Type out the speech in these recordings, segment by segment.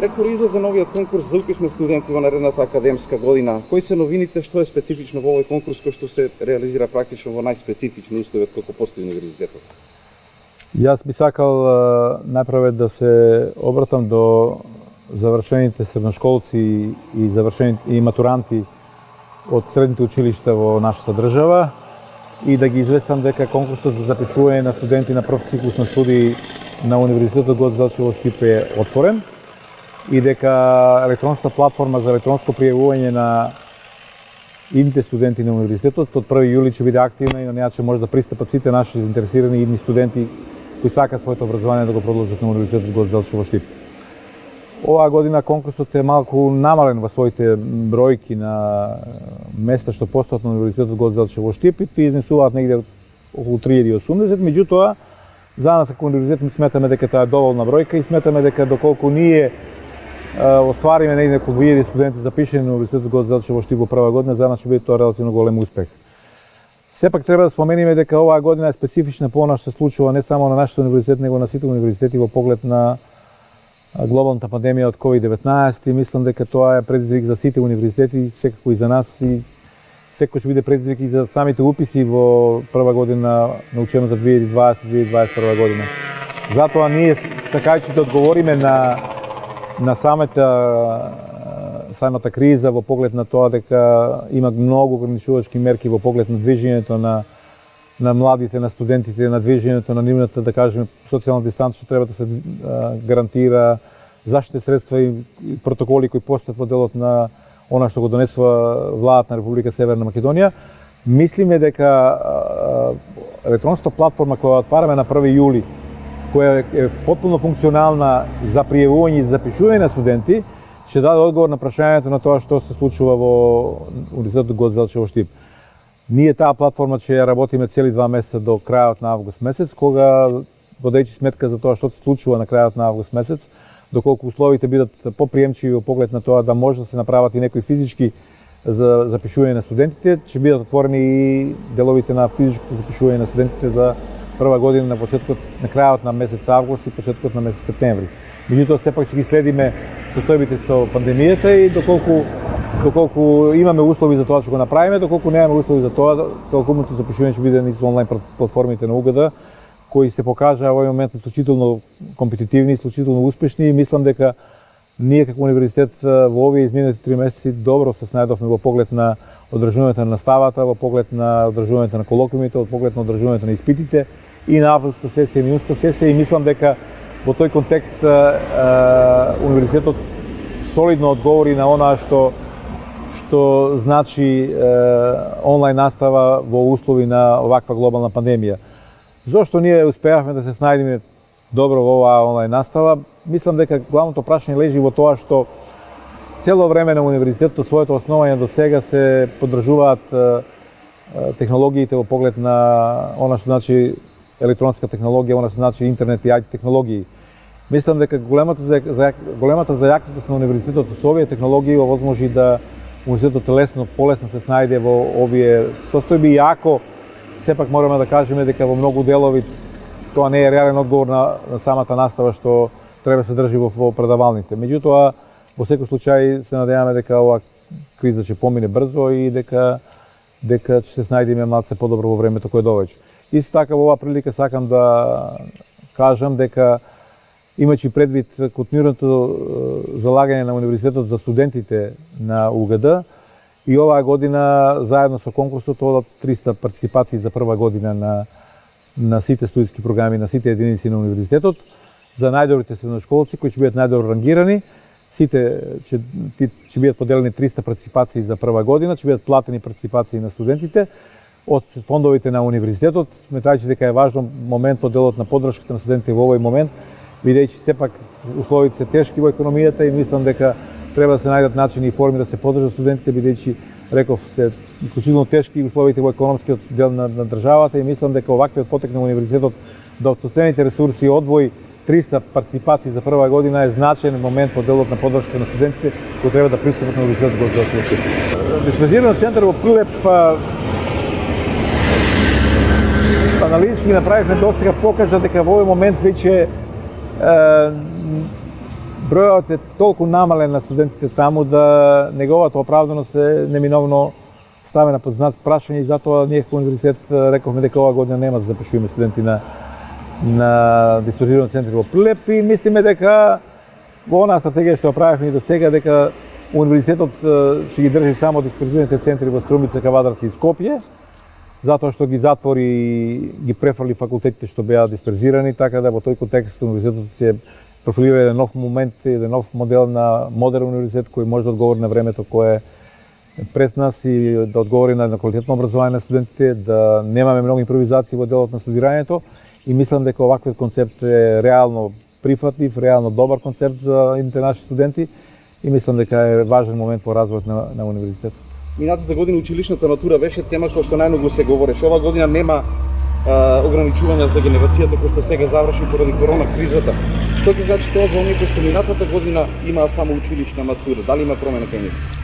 Ректору излезе новиот конкурс за упис на студенти во наредната академска година. Кои се новините, што е специфично во овој конкурс кој што се реализира практично во најспецифични услови како постои универзитетот? Јас би сакал најпрве да се обратам до завршените средношколци и завршените и матуранти од средните училишта во нашата држава и да ги известам дека конкурсот за запишување на студенти на прв циклус на студии на Универзитетот Гоце Делчев во Штип е отворен и дека електронската платформа за електронско пријавување на идните студенти на универзитетот од 1 јули ќе биде активна и на неа ќе може да пристапат сите наши заинтересирани идни студенти кои сакаат своето образование да го продолжат на Универзитетот Гоце Делчев во Штип. Оваа година конкурсот е малку намален во своите бројки на места што постојат на Универзитетот Гоце Делчев во Штип и тие изнесуваат негде околу 3080, меѓутоа за нас како универзитет сметаме дека тоа е доволна бројка и сметаме дека доколку ние оствариме негде околу 2000 студенти запишени на Универзитетот Гоце Делчев во Штип во прва година, за нас ќе биде тоа релативно голем успех. Сепак треба да спомениме дека оваа година е специфична по она што се случува не само на нашиот универзитет, него на сите универзитети во поглед на глобалната пандемија од COVID-19 и мислам дека тоа е предизвик за сите универзитети, секако и за нас и секој ќе биде предизвик и за самите уписи во прва година на учебната 2020-2021 година. Затоа ние сакајќи да одговориме на самата криза во поглед на тоа дека има многу ограничувачки мерки во поглед на движењето на младите, на студентите, на движењето, на нивната, да кажеме, социјална дистанца што треба да се гарантира, заштитни средства и протоколи кои постојат во делот на она што го донесува владата на Република Северна Македонија. Мислиме дека електронската платформа која отвараме на 1 јули, која е потполно функционална за пријавување и запишување на студенти, ќе даде одговор на прашањето на тоа што се случува во Универзитетот Гоце Делчев во Штип. Ние таа платформа ќе работиме цели 2 месеца до крајот на август месец, кога водејќи сметка за тоа што се случува на крајот на август месец, доколку условите бидат поприемчиви во поглед на тоа да може да се направат и некои физички за запишување на студентите, ќе бидат отворени и деловите на физичкото запишување на студентите за прва година на почетокот на крајот на месец август и почетокот на месец септември. Меѓутоа сепак ќе ги следиме состојбите со пандемијата и доколку имаме услови за тоа што го направиме, доколку немаме услови за тоа, целокупното запишување ќе биде низ онлайн платформите на УГД, кои се покажаа во овој момент исклучително компетитивни, исклучително успешни и мислам дека ние како универзитет во овие изминати 3 месеци добро се снајдовме во поглед на одржувањето на наставата, во поглед на одржувањето на колоквиумите, во поглед на одржувањето на испитите и на августовата сесија и јунската сесија и мислам дека во тој контекст универзитетот солидно одговори на она што значи онлайн настава во услови на оваква глобална пандемија. Зошто ние успеавме да се снајдеме добро во оваа онлайн настава? Мислам дека главното прашање лежи во тоа што цело време на универзитетот своето основање до сега се поддржуваат технологиите во поглед на она што значи електронска технологија, она што значи интернет и IT технологии. Мислам дека големата зајакност на универзитетот со овие технологии овозможи да универзитетот полесно се снајде во овие состојби, иако сепак мораме да кажеме дека во многу делови тоа не е реален одговор на самата настава што треба се држи во предавалните. Меѓутоа, во секој случај се надеваме дека ова криза ќе помине брзо и дека ќе се снајдеме малце подобро во времето кое доаѓа. Исто така во оваа прилика сакам да кажам дека имајќи предвид континуираното залагање на универзитетот за студентите на УГД, и оваа година заедно со конкурсот одат 300 партиципации за прва година на сите студиски програми, на сите единици на универзитетот, за најдобрите средношколци кои ќе бидат најдобро рангирани. Сите ќе бидат поделени 300 партиципации за прва година, ќе бидат платени партиципации на студентите од фондовите на универзитетот, сметајќи дека е важен момент во делот на поддршката на студентите во овој момент, бидејќи сепак условите се тешки во економијата и мислам дека треба да се најдат начини и форми да се поддржат студентите, бидејќи, реков, се исклучително тешки условите во економскиот дел на државата и мислам дека оваквиот потек на универзитетот да од собствените ресурси одвои 300 партиципации за прва година е значаен момент во делот на поддршка на студентите кои треба да пристапат на универзитетот во Штип. Диспензираниот центар во Прилеп аналитички направивме досега покажа дека во овој момент веќе бројот е толку намален на студентите таму да неговата оправданост е неминовно ставена под знак прашање и затоа ние како универзитет рековме дека оваа година нема да запишуваме студенти на диспозиран центар во Прилеп и мислиме дека во онаа стратегија што ја правевме и до сега дека универзитетот ќе ги држи само диспозираните центри во Струмица, Кавадарци и Скопје, затоа што ги затвори и ги префрли факултетите што беа дисперзирани, така да во тој контекст универзитетот се профилира еден нов момент, еден нов модел на модерен универзитет кој може да одговори на времето кое е пред нас и да одговори на квалитетно образование на студентите, да немаме многу импровизации во делот на студирањето и мислам дека оваквиот концепт е реално прифатлив, реално добар концепт за наши студенти и мислам дека е важен момент во развојот на универзитетот. Минатата година училишната матура беше тема која што најмногу се говореше. Ова година нема ограничувања за генерацијата која што сега заврши поради корона кризата. Што ќе значи тоа за оние кои што минатата година имаа само училишна матура? Дали има промена кај нив?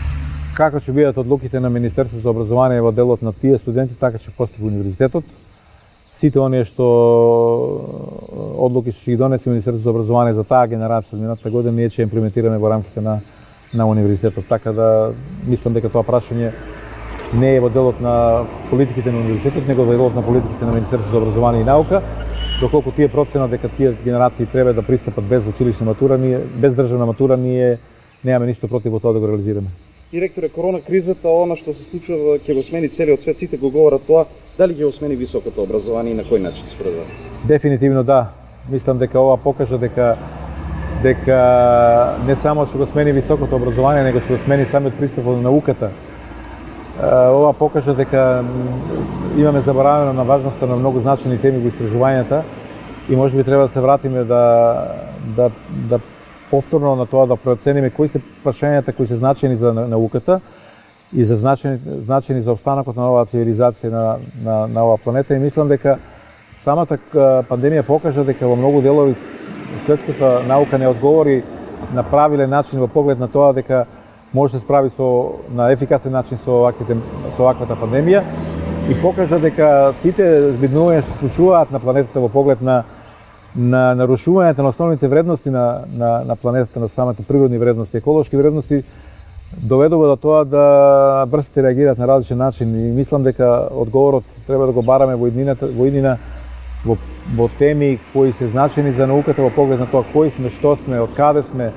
Како ќе бидат одлуките на Министерството за образование во делот на тие студенти, така ќе постапи универзитетот. Сите оние што одлуки што ќе ги донесе Министерството за образование за таа генерација минатата година ние ќе имплементираме во рамките на универзитетот, така да мислам дека тоа прашање не е во делот на политиките на универзитетот, него во делот на политиките на Министерството за образование и наука. Доколку тие процена дека тие генерации треба да пристапат без училишна матура, без државна матура, ние немаме ништо против во тоа да го реализираме. Директоре, корона кризата, она што се случува ќе го смени целиот свет, сите го говорат тоа, дали ќе го смени високото образование и на кој начин според вас? Дефинитивно да. Мислам дека ова покажа дека не само што го смени високото образование, него што го смени самиот пристап во науката. Ова покажа дека имаме заборавено на важноста на многу значени теми во истражувањата и можеби треба да се вратиме да повторно на тоа да прооцениме кои се прашањата кои се значени за науката и за значени за опстанокот на оваа цивилизација на оваа планета и мислам дека самата пандемија покажа дека во многу делови светската наука не одговори на правилен начин во поглед на тоа дека може да се справи на ефикасен начин со оваквата пандемија и покажа дека сите збиднувања што се случуваат на планетата во поглед на нарушувањето на основните вредности на планетата, на самите природни вредности, еколошки вредности, доведува до тоа да врстите реагираат на различен начин и мислам дека одговорот треба да го бараме во иднина во теми кои се значени за науката во поглед на тоа кои сме, што сме, од каде сме,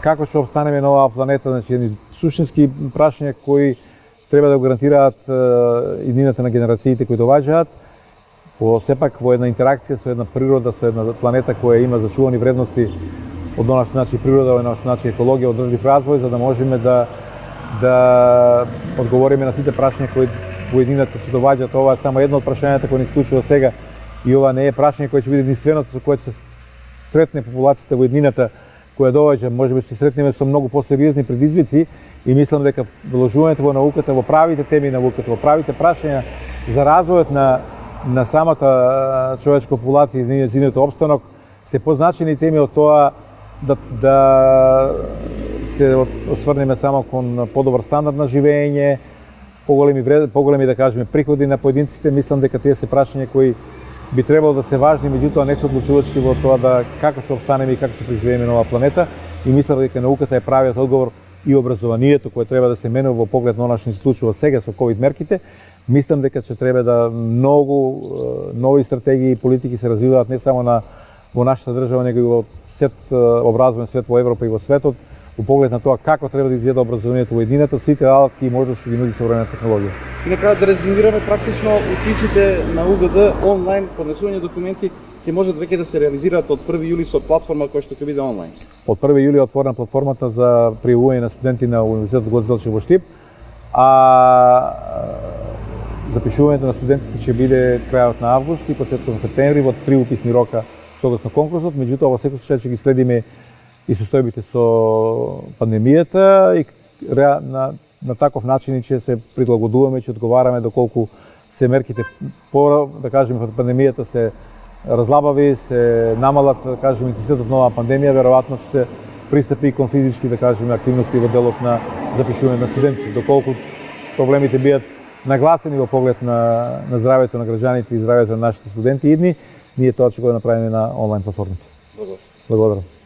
како ќе обстанеме на оваа планета, значи едни суштински прашања кои треба да го гарантираат иднината на генерациите кои доаѓаат, сепак во една интеракција со една природа, со една планета која има зачувани вредности од она што значи природа, од она што значи екологија, одржлив развој, за да можеме да одговориме на сите прашања кои во иднината ќе доаѓаат. Ова е само едно од прашањата кои ни случува сега. И ова не е прашање кое ќе биде единственото со кое ќе се сретне популацијата во еднината која доаѓа, можеби ќе се сретнеме со многу посериозни предизвици и мислам дека вложувањето во науката, во правите теми на науката, во правите прашања за развојот на самата човечка популација и нивниот опстанок се позначени теми од тоа да се осврнеме само кон подобар стандард на живење, поголеми да кажеме приходи на поединците, мислам дека тие се прашања кои би требало да се важни, меѓутоа не се одлучувачки во тоа да како ќе обстанеме и како ќе преживееме на оваа планета и мислам дека науката е правиот одговор и образованието кое треба да се менува во поглед на она што се случува сега со ковид мерките. Мислам дека ќе треба да многу нови стратегии и политики се развиваат не само во нашата држава, него и во сет образовен свет во Европа и во светот во поглед на тоа како треба да изгледа образованието во едината, сите алатки може што ги нуди современа технологија. И на крај да резюмираме практично утисите на УГД онлайн поднесување документи ќе можат веќе да се реализираат од 1 јули со платформа која што ќе биде онлайн. Од 1 јули отворена платформата за пријавување на студенти на Универзитетот Гоце Делчев во Штип, а запишувањето на студентите ќе биде крајот на август и почетокот на септември во 3 уписни рока согласно конкурсот, меѓутоа во секој случај ќе ги следиме и состојбите со пандемијата и на таков начин ќе се прилагодуваме, ќе одговараме доколку се мерките по, да кажеме, пандемијата се разлабави, се намалат, да кажеме, интензитетот на оваа пандемија, веројатно ќе се пристапи и кон физички, да кажеме, активности во делот на запишување на студенти, доколку проблемите бидат нагласени во поглед на здравјето на граѓаните и здравјето на нашите студенти идни, ние тоа ќе го направиме на онлайн платформите. Благодарам.